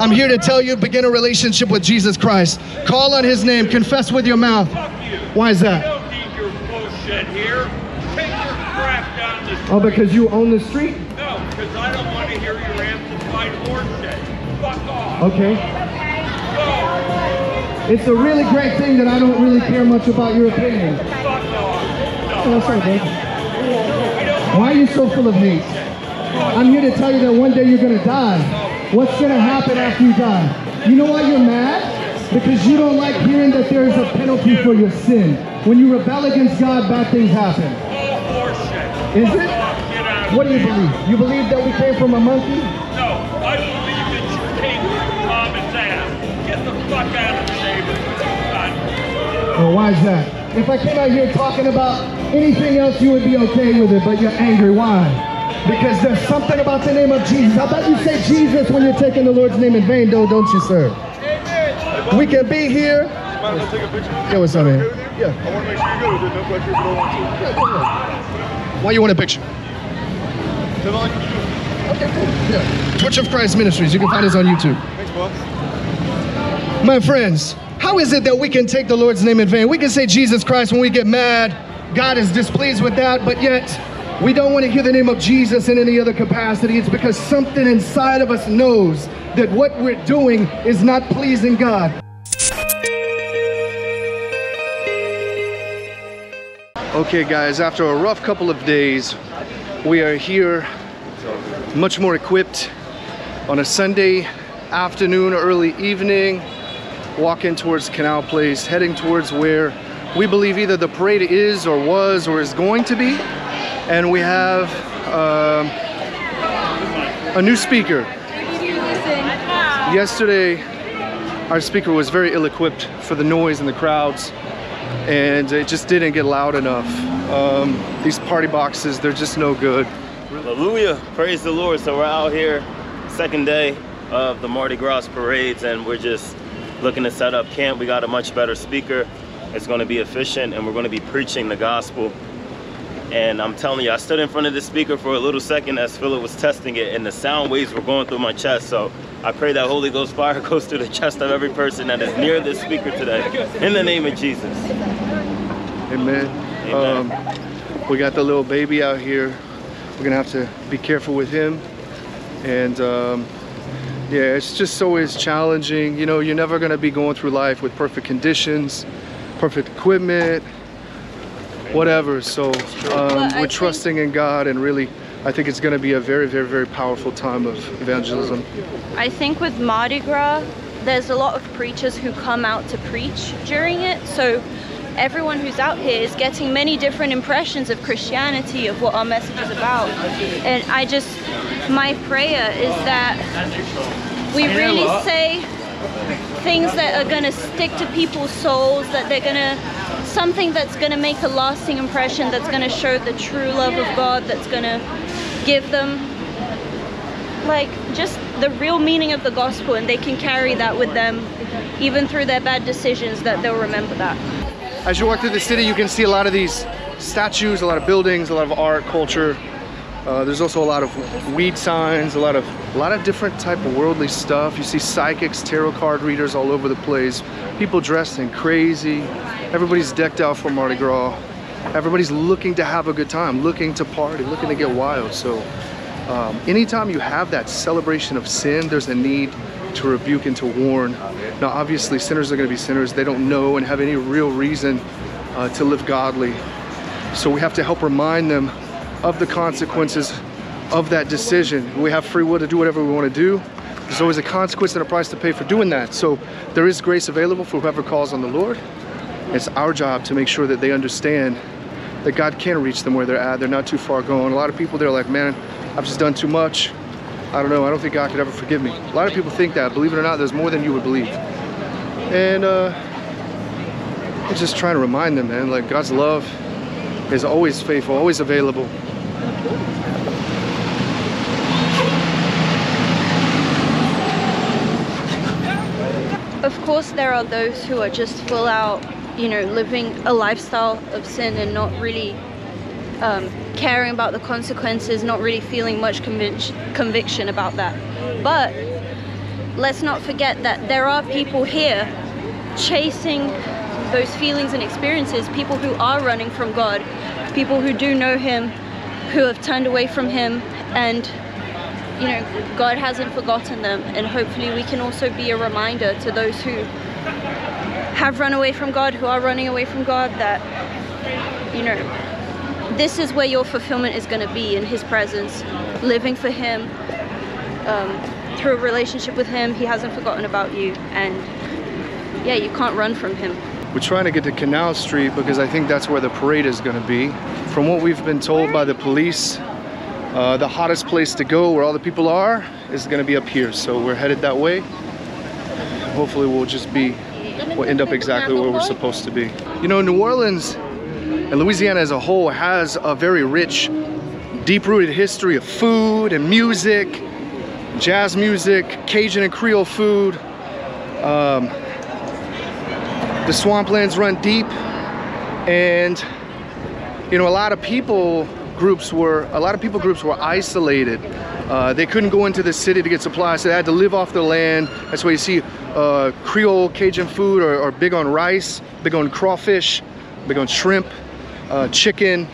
I'm here to tell you, begin a relationship with Jesus Christ. Call on his name. Confess with your mouth. Why is that? You don't need your bullshit here. Take your crap down the street. Oh, because you own the street? No, because I don't want to hear your amplified horseshit. Fuck off. Okay. Go. It's a really great thing that I don't really care much about your opinion. Fuck off. No. Oh, sorry, babe. Why are you so full of hate? I'm here to tell you that one day you're going to die. What's going to happen after you die? You know why you're mad? Because you don't like hearing that there is a penalty for your sin. When you rebel against God, bad things happen. Is it? What do you believe? You believe that we came from a monkey? No, I believe that you came from Muhammad's ass. Get the fuck out of the neighborhood. Well, why is that? If I came out here talking about anything else, you would be okay with it, but you're angry. Why? Because there's something about the name of Jesus. How about you say Jesus when you're taking the Lord's name in vain, though, don't you, sir? Amen. We can be here. Might as well take a picture. Yeah, what's up, man? Yeah. I want to make sure you go with it. No pressure if you don't want to. Yeah, go ahead. Why you want a picture? So I can do it. Okay, cool. Yeah. Torch of Christ Ministries. You can find us on YouTube. Thanks, boss. My friends. How is it that we can take the Lord's name in vain? We can say Jesus Christ when we get mad. God is displeased with that, but yet we don't want to hear the name of Jesus in any other capacity. It's because something inside of us knows that what we're doing is not pleasing God. Okay, guys, after a rough couple of days, we are here much more equipped on a Sunday afternoon, early evening. Walking towards Canal Place, heading towards where we believe either the parade is or was or is going to be. And we have a new speaker. Yesterday, our speaker was very ill-equipped for the noise and the crowds, and it just didn't get loud enough. These party boxes, they're just no good. Hallelujah, praise the Lord. So we're out here, second day of the Mardi Gras parades, and we're just looking to set up camp. We got a much better speaker. It's going to be efficient, and we're going to be preaching the gospel. And I'm telling you, I stood in front of the speaker for a little second as Philip was testing it, and the sound waves were going through my chest. So I pray that Holy Ghost fire goes through the chest of every person that is near this speaker today, in the name of Jesus. Amen. Amen. We got the little baby out here. We're gonna have to be careful with him. And yeah, it's just always challenging. You know, you're never gonna be going through life with perfect conditions, perfect equipment, whatever. So we're trusting in God, and really, I think it's gonna be a very, very, very powerful time of evangelism. I think with Mardi Gras, there's a lot of preachers who come out to preach during it. So everyone who's out here is getting many different impressions of Christianity, of what our message is about. And I just, my prayer is that we really say things that are going to stick to people's souls, that they're going to, something that's going to make a lasting impression, that's going to show the true love of God, that's going to give them like just the real meaning of the gospel, and they can carry that with them even through their bad decisions, that they'll remember that. As you walk through the city, you can see a lot of these statues, a lot of buildings, a lot of art, culture. There's also a lot of weed signs, a lot of different type of worldly stuff. You see psychics, tarot card readers all over the place. People dressed in crazy. Everybody's decked out for Mardi Gras. Everybody's looking to have a good time, looking to party, looking to get wild. So anytime you have that celebration of sin, there's a need to rebuke and to warn. Now, obviously, sinners are going to be sinners. They don't know and have any real reason to live godly. So we have to help remind them of the consequences of that decision. We have free will to do whatever we want to do. There's always a consequence and a price to pay for doing that. So there is grace available for whoever calls on the Lord. It's our job to make sure that they understand that God can reach them where they're at. They're not too far gone. A lot of people, they're like, man, I've just done too much. I don't know, I don't think God could ever forgive me. A lot of people think that, believe it or not, there's more than you would believe. And I'm just trying to remind them, man, like God's love is always faithful, always available. Of course, there are those who are just full out, you know, living a lifestyle of sin and not really caring about the consequences, not really feeling much conviction about that. But let's not forget that there are people here chasing those feelings and experiences, people who are running from God, people who do know Him, who have turned away from Him, and you know, God hasn't forgotten them. And hopefully we can also be a reminder to those who have run away from God, who are running away from God, that, you know, this is where your fulfillment is going to be, in His presence, living for Him, through a relationship with Him. He hasn't forgotten about you, and yeah, you can't run from Him. We're trying to get to Canal Street because I think that's where the parade is going to be. From what we've been told by the police, the hottest place to go, where all the people are, is going to be up here. So we're headed that way. Hopefully we'll end up exactly where we're supposed to be. You know, New Orleans and Louisiana as a whole has a very rich, deep-rooted history of food and music, jazz music, Cajun and Creole food. The swamplands run deep, and you know, a lot of people groups were isolated. They couldn't go into the city to get supplies, so they had to live off the land. That's why you see Creole Cajun food are big on rice, big on crawfish, big on shrimp, chicken,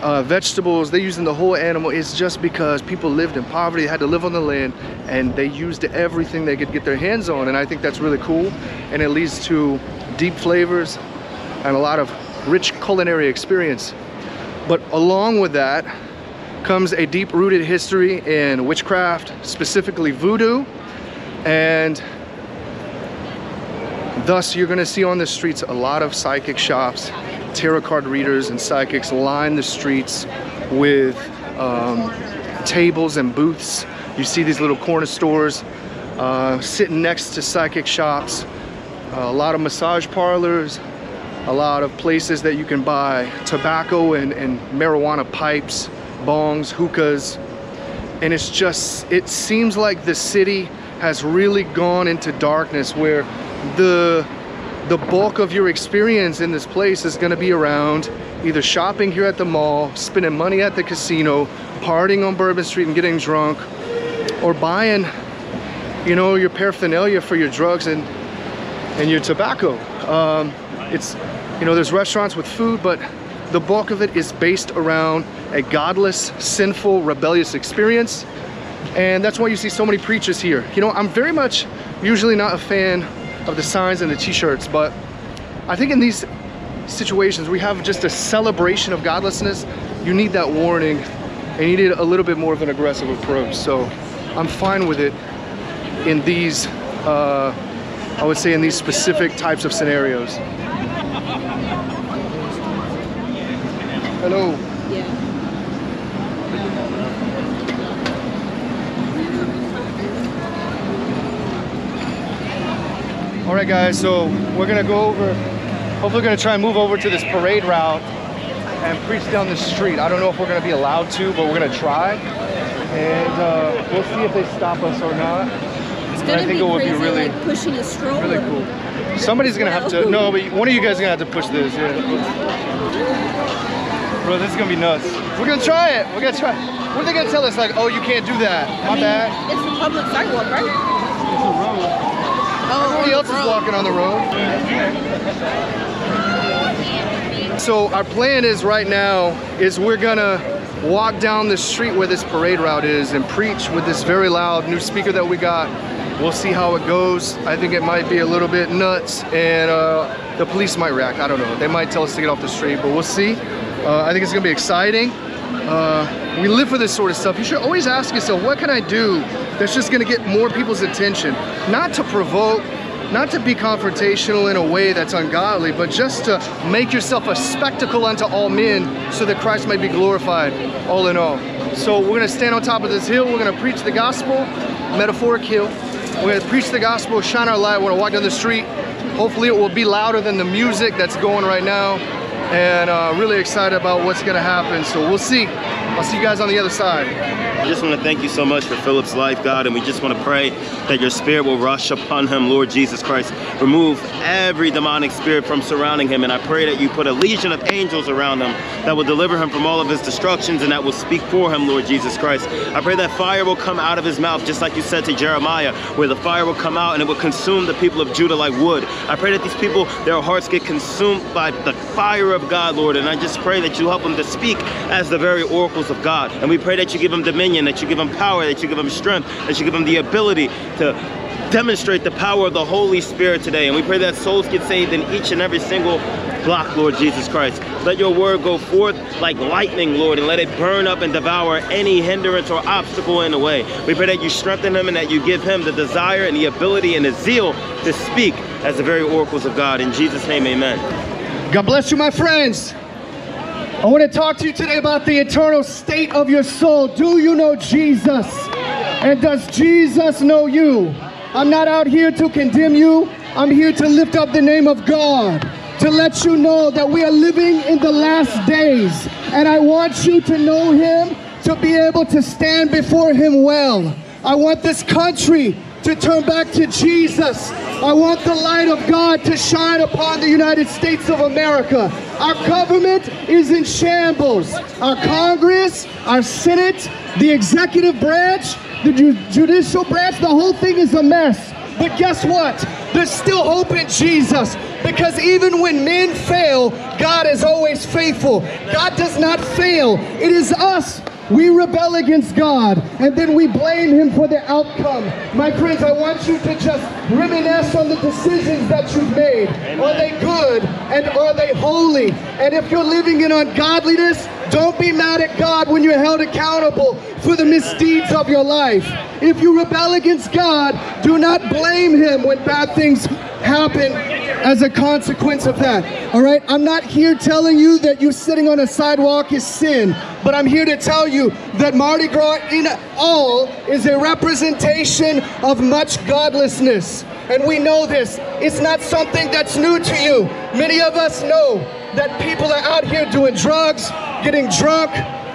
vegetables. They're using the whole animal. It's just because people lived in poverty, had to live on the land, and they used everything they could get their hands on. And I think that's really cool, and it leads to deep flavors and a lot of rich culinary experience. But along with that comes a deep-rooted history in witchcraft, specifically voodoo, and thus you're gonna see on the streets a lot of psychic shops. Tarot card readers and psychics line the streets with tables and booths. You see these little corner stores sitting next to psychic shops, a lot of massage parlors, a lot of places that you can buy tobacco and marijuana pipes, bongs, hookahs. And it's just, it seems like the city has really gone into darkness, where the bulk of your experience in this place is going to be around either shopping here at the mall, spending money at the casino, partying on Bourbon Street and getting drunk, or buying, you know, your paraphernalia for your drugs and your tobacco. It's, you know, there's restaurants with food, but the bulk of it is based around a godless, sinful, rebellious experience. And that's why you see so many preachers here. You know, I'm very much usually not a fan of the signs and the t-shirts, but I think in these situations we have just a celebration of godlessness. You need that warning, and you need a little bit more of an aggressive approach. So I'm fine with it in these, I would say, in these specific types of scenarios. Hello. Yeah. All right, guys, so we're gonna go over, hopefully gonna try and move over to this parade route and preach down the street. I don't know if we're gonna be allowed to, but we're gonna try. And we'll see if they stop us or not. It's gonna, I think, be, it will crazy, be really, like pushing a stroller. Really cool. Somebody's gonna have to, no, but one of you guys is gonna have to push this, yeah. Bro, this is gonna be nuts. We're gonna try it. We're gonna try it. What are they gonna tell us? Like, oh, you can't do that. My bad. It's the public sidewalk, right? It's a road. Oh, everybody else is walking on the road. So our plan is right now is we're gonna walk down the street where this parade route is and preach with this very loud new speaker that we got. We'll see how it goes. I think it might be a little bit nuts, and the police might react. I don't know. They might tell us to get off the street, but we'll see. I think it's gonna be exciting. We live for this sort of stuff. You should always ask yourself, what can I do that's just gonna get more people's attention? Not to provoke, not to be confrontational in a way that's ungodly, but just to make yourself a spectacle unto all men, so that Christ may be glorified, all in all. So we're gonna stand on top of this hill, we're gonna preach the gospel, metaphoric hill. We're gonna preach the gospel, shine our light, we're gonna walk down the street. Hopefully it will be louder than the music that's going right now. And really excited about what's gonna happen, so we'll see. I'll see you guys on the other side. I just want to thank you so much for Philip's life, God, and we just want to pray that your spirit will rush upon him, Lord Jesus Christ. Remove every demonic spirit from surrounding him, and I pray that you put a legion of angels around him that will deliver him from all of his destructions and that will speak for him, Lord Jesus Christ. I pray that fire will come out of his mouth, just like you said to Jeremiah, where the fire will come out and it will consume the people of Judah like wood. I pray that these people, their hearts get consumed by the fire of God, Lord, and I just pray that you help them to speak as the very oracles of God. And we pray that you give them dominion, that you give them power, that you give them strength, that you give them the ability to demonstrate the power of the Holy Spirit today. And we pray that souls get saved in each and every single block, Lord Jesus Christ. Let your word go forth like lightning, Lord, and let it burn up and devour any hindrance or obstacle in the way. We pray that you strengthen him and that you give him the desire and the ability and the zeal to speak as the very oracles of God. In Jesus' name, amen. God bless you, my friends. I want to talk to you today about the eternal state of your soul. Do you know Jesus? And does Jesus know you? I'm not out here to condemn you. I'm here to lift up the name of God, to let you know that we are living in the last days. And I want you to know him, to be able to stand before him well. I want this country to turn back to Jesus. I want the light of God to shine upon the United States of America. Our government is in shambles. Our Congress, our Senate, the executive branch, the judicial branch, the whole thing is a mess. But guess what? There's still hope in Jesus, because even when men fail, God is always faithful. God does not fail. It is us. We rebel against God, and then we blame him for the outcome. My friends, I want you to just reminisce on the decisions that you've made. Amen. Are they good, and are they holy? And if you're living in ungodliness, don't be mad at God when you're held accountable for the misdeeds of your life. If you rebel against God, do not blame him when bad things happen as a consequence of that. All right, I'm not here telling you that you sitting on a sidewalk is sin, but I'm here to tell you that Mardi Gras in all is a representation of much godlessness. And we know this. It's not something that's new to you. Many of us know that people are out here doing drugs, getting drunk.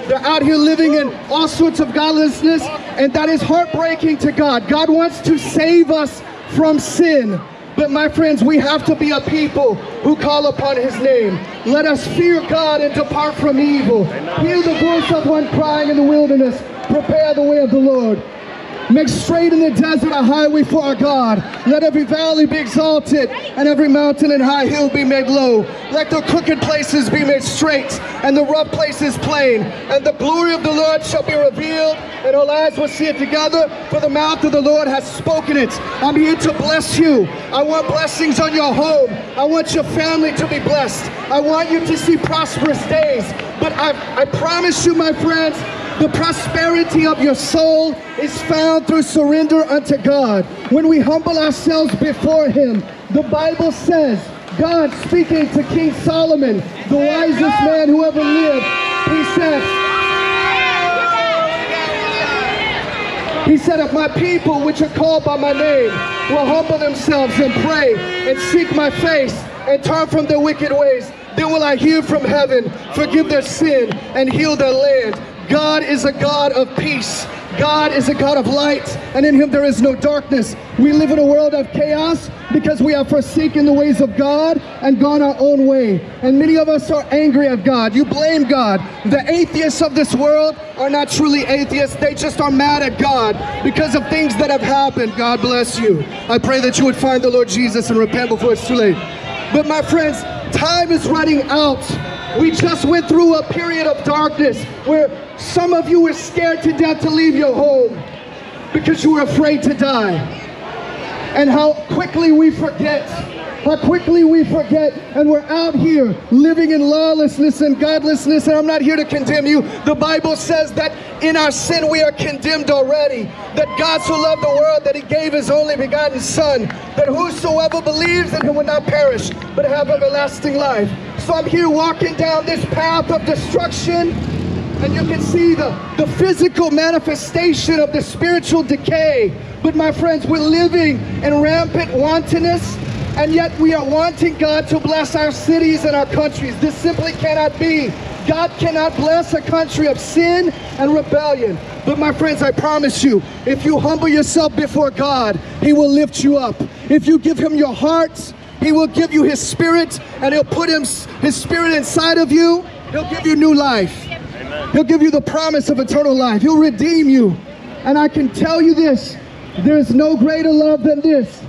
They're out here living in all sorts of godlessness, and that is heartbreaking to God. God wants to save us from sin. But my friends, we have to be a people who call upon his name. Let us fear God and depart from evil. Hear the voice of one crying in the wilderness, prepare the way of the Lord. Make straight in the desert a highway for our God. Let every valley be exalted, and every mountain and high hill be made low. Let the crooked places be made straight, and the rough places plain. And the glory of the Lord shall be revealed, and all eyes will see it together, for the mouth of the Lord has spoken it. I'm here to bless you. I want blessings on your home. I want your family to be blessed. I want you to see prosperous days. But I promise you, my friends, the prosperity of your soul is found through surrender unto God. When we humble ourselves before him, the Bible says, God speaking to King Solomon, the wisest man who ever lived, he said, if my people, which are called by my name, will humble themselves and pray and seek my face and turn from their wicked ways, then will I hear from heaven, forgive their sin, and heal their land. God is a God of peace. God is a God of light, and in him there is no darkness. We live in a world of chaos because we have forsaken the ways of God and gone our own way. And many of us are angry at God. You blame God. The atheists of this world are not truly atheists. They just are mad at God because of things that have happened. God bless you. I pray that you would find the Lord Jesus and repent before it's too late. But my friends, time is running out. We just went through a period of darkness where some of you were scared to death to leave your home because you were afraid to die. And how quickly we forget. How quickly we forget, and we're out here living in lawlessness and godlessness. And I'm not here to condemn you. The Bible says that in our sin we are condemned already, that God so loved the world that he gave his only begotten son, that whosoever believes in him will not perish but have everlasting life. So I'm here walking down this path of destruction, and you can see the physical manifestation of the spiritual decay. But my friends, we're living in rampant wantonness, and yet we are wanting God to bless our cities and our countries. This simply cannot be. God cannot bless a country of sin and rebellion. But my friends, I promise you, if you humble yourself before God, He will lift you up. If you give Him your heart, He will give you His Spirit, and He'll put His Spirit inside of you. He'll give you new life. Amen. He'll give you the promise of eternal life. He'll redeem you. And I can tell you this, there is no greater love than this,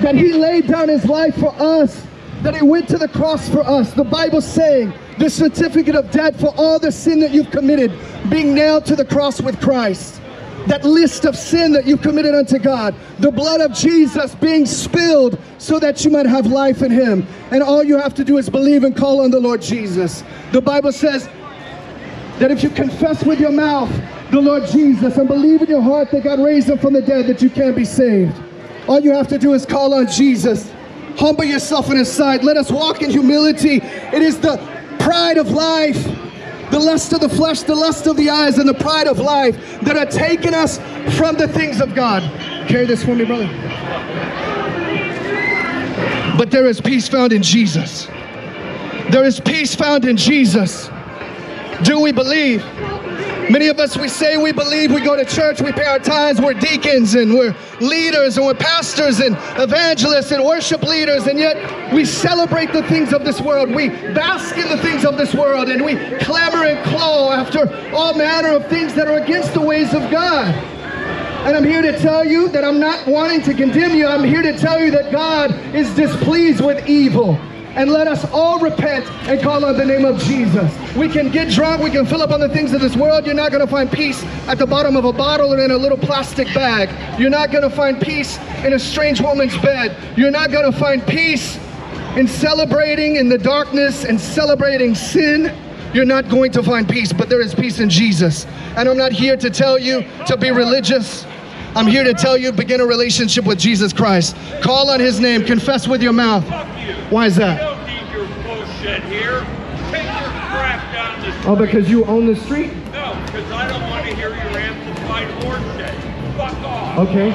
that He laid down His life for us, that He went to the cross for us. The Bible's saying, the certificate of debt for all the sin that you've committed, being nailed to the cross with Christ. That list of sin that you committed unto God, the blood of Jesus being spilled so that you might have life in Him. And all you have to do is believe and call on the Lord Jesus. The Bible says that if you confess with your mouth the Lord Jesus and believe in your heart that God raised Him from the dead, that you can be saved. All you have to do is call on Jesus. Humble yourself in His sight. Let us walk in humility. It is the pride of life, the lust of the flesh, the lust of the eyes, and the pride of life that are taking us from the things of God. Carry this for me, brother. But there is peace found in Jesus. There is peace found in Jesus. Do we believe? Many of us, we say we believe, we go to church, we pay our tithes, we're deacons and we're leaders and we're pastors and evangelists and worship leaders, and yet we celebrate the things of this world. We bask in the things of this world, and we clamor and claw after all manner of things that are against the ways of God. And I'm here to tell you that I'm not wanting to condemn you. I'm here to tell you that God is displeased with evil. And let us all repent and call on the name of Jesus. We can get drunk, we can fill up on the things of this world. You're not gonna find peace at the bottom of a bottle or in a little plastic bag. You're not gonna find peace in a strange woman's bed. You're not gonna find peace in celebrating in the darkness and celebrating sin. You're not going to find peace, but there is peace in Jesus. And I'm not here to tell you to be religious. I'm here to tell you, begin a relationship with Jesus Christ. Call on His name, confess with your mouth. Why is that? You don't need your bullshit here. Take your crap down the street. Oh, because you own the street? No, because I don't want to hear your amplified horseshit. Fuck off. Okay.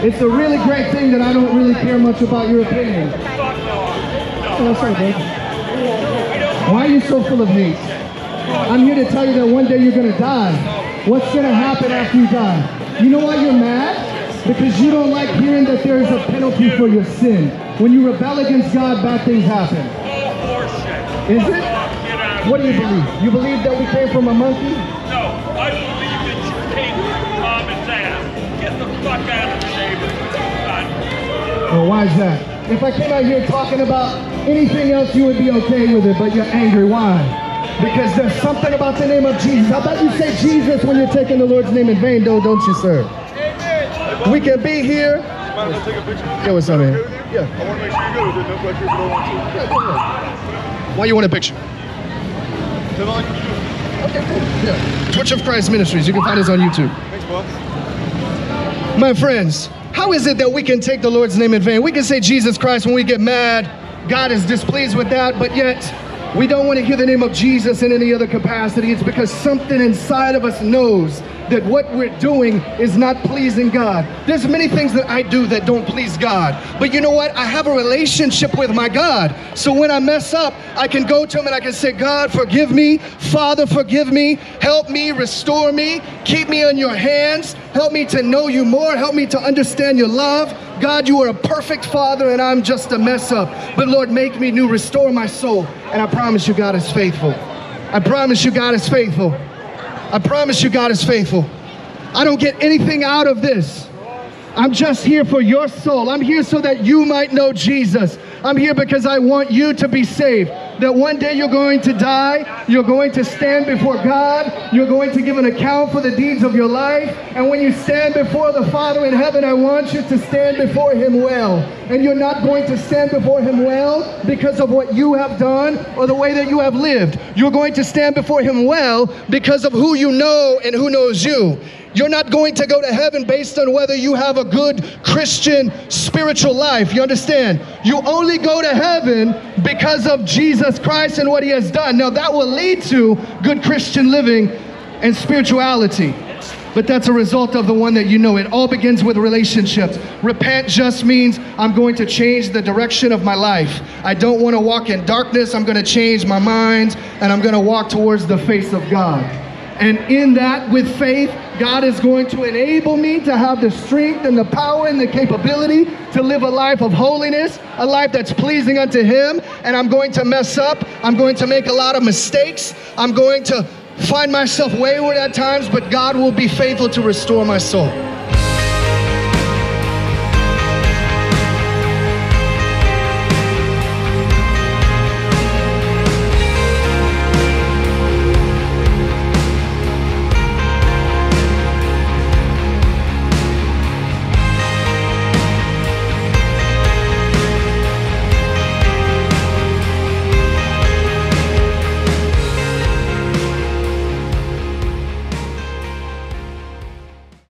So, it's a really great thing that I don't really care much about your opinion. Fuck off. No. That's right, babe. Why are you so full of hate? I'm here to tell you that one day you're going to die. What's going to happen after you die? You know why you're mad? Because you don't like hearing that there is a penalty for your sin. When you rebel against God, bad things happen. Is it? What do you believe? You believe that we came from a monkey? No, I believe that you came from Muhammad's ass. Get the fuck out of the neighborhood. Well, why is that? If I came out here talking about anything else, you would be okay with it, but you're angry. Why? Because there's something about the name of Jesus. I bet you say Jesus when you're taking the Lord's name in vain, though, don't you, sir? Amen. We can be here. Mind if I take a picture? Yeah, what's up, man? Yeah. I want to make sure you go. There's no pressure if I don't want to. Yeah, go ahead. Why you want a picture? Because I like what you do. Okay, cool. Yeah. Torch of Christ Ministries. You can find us on YouTube. Thanks, boss. My friends, how is it that we can take the Lord's name in vain? We can say Jesus Christ when we get mad. God is displeased with that, but yet we don't want to hear the name of Jesus in any other capacity. It's because something inside of us knows that what we're doing is not pleasing God. There's many things that I do that don't please God. But you know what? I have a relationship with my God. So when I mess up, I can go to Him and I can say, God, forgive me. Father, forgive me. Help me, restore me. Keep me in your hands. Help me to know you more. Help me to understand your love. God, you are a perfect Father and I'm just a mess up. But Lord, make me new, restore my soul. And I promise you God is faithful. I promise you God is faithful. I promise you God is faithful. I don't get anything out of this. I'm just here for your soul. I'm here so that you might know Jesus. I'm here because I want you to be saved. That one day you're going to die, you're going to stand before God, you're going to give an account for the deeds of your life, and when you stand before the Father in heaven, I want you to stand before Him well. And you're not going to stand before Him well because of what you have done or the way that you have lived. You're going to stand before Him well because of who you know and who knows you. You're not going to go to heaven based on whether you have a good Christian spiritual life. You understand? You only go to heaven because of Jesus Christ and what He has done. Now that will lead to good Christian living and spirituality. but that's a result of the one that you know. It all begins with relationships. Repent just means I'm going to change the direction of my life. I don't want to walk in darkness. I'm going to change my mind, and I'm going to walk towards the face of God. And in that, with faith, God is going to enable me to have the strength and the power and the capability to live a life of holiness, a life that's pleasing unto Him. And I'm going to mess up. I'm going to make a lot of mistakes. I'm going to find myself wayward at times, but God will be faithful to restore my soul.